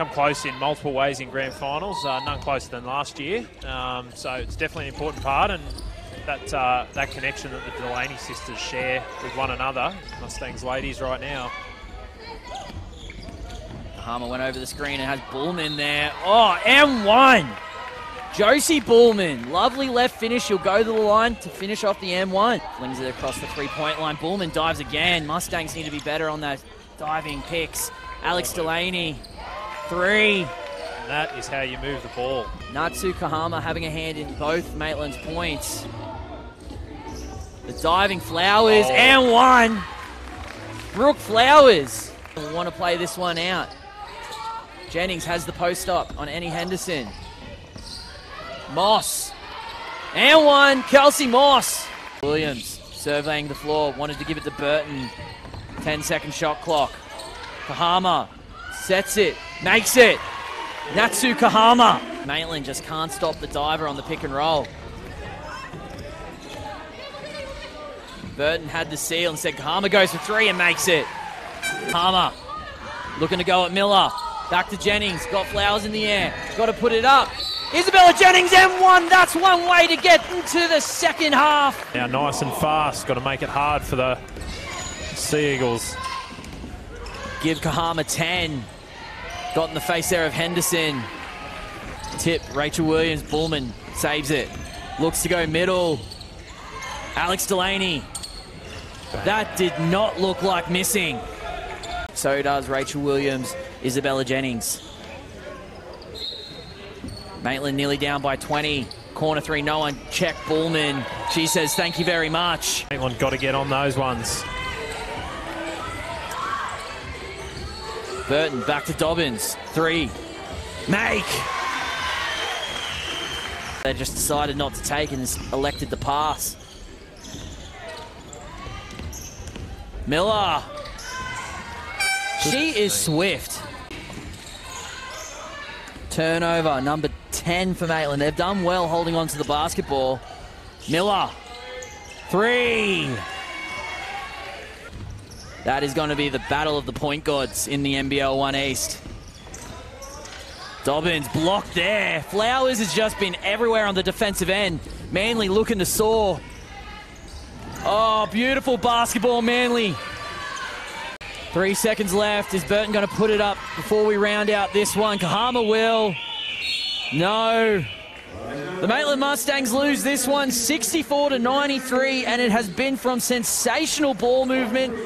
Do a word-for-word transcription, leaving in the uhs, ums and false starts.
Come close in multiple ways in grand finals, uh, none closer than last year. Um, so it's definitely an important part, and that uh, that connection that the Delaney sisters share with one another, Mustangs ladies right now. Kahama went over the screen and has Bullman there. Oh, and one! Josie Bullman, lovely left finish. She'll go to the line to finish off the M one. Flings it across the three-point line. Bullman dives again. Mustangs need to be better on those diving picks. Alex Delaney, three. And that is how you move the ball. Natsu Kahama having a hand in both Maitland's points. The diving Flowers, oh. And one. Brooke Flowers will want to play this one out. Jennings has the post up on Annie Henderson. Moss, and one, Kelsey Moss. Williams surveying the floor, wanted to give it to Burton. ten second shot clock. Kahama sets it, makes it. Natsu Kahama. Maitland just can't stop the diver on the pick and roll. Burton had the seal and said Kahama goes for three and makes it. Kahama looking to go at Miller. Back to Jennings, got Flowers in the air. Got to put it up. Isabella Jennings, M one, that's one way to get into the second half. Now nice and fast, got to make it hard for the Sea Eagles. Give Kahama ten. Got in the face there of Henderson. Tip, Rachel Williams, Bullman saves it. Looks to go middle. Alex Delaney. That did not look like missing. So does Rachel Williams, Isabella Jennings. Maitland nearly down by twenty. Corner three, no one. Check Bullman. She says, thank you very much. Maitland got to get on those ones. Burton back to Dobbins. Three. Make! They just decided not to take and elected the pass. Miller. She is swift. Turnover, number ten for Maitland. They've done well holding on to the basketball. Miller, three. That is going to be the battle of the point guards in the N B L one East. Dobbins blocked there. Flowers has just been everywhere on the defensive end. Manly looking to soar. Oh, beautiful basketball, Manly. Three seconds left. Is Burton going to put it up before we round out this one? Kahama will. No. The Maitland Mustangs lose this one, sixty-four to ninety-three, and it has been from sensational ball movement.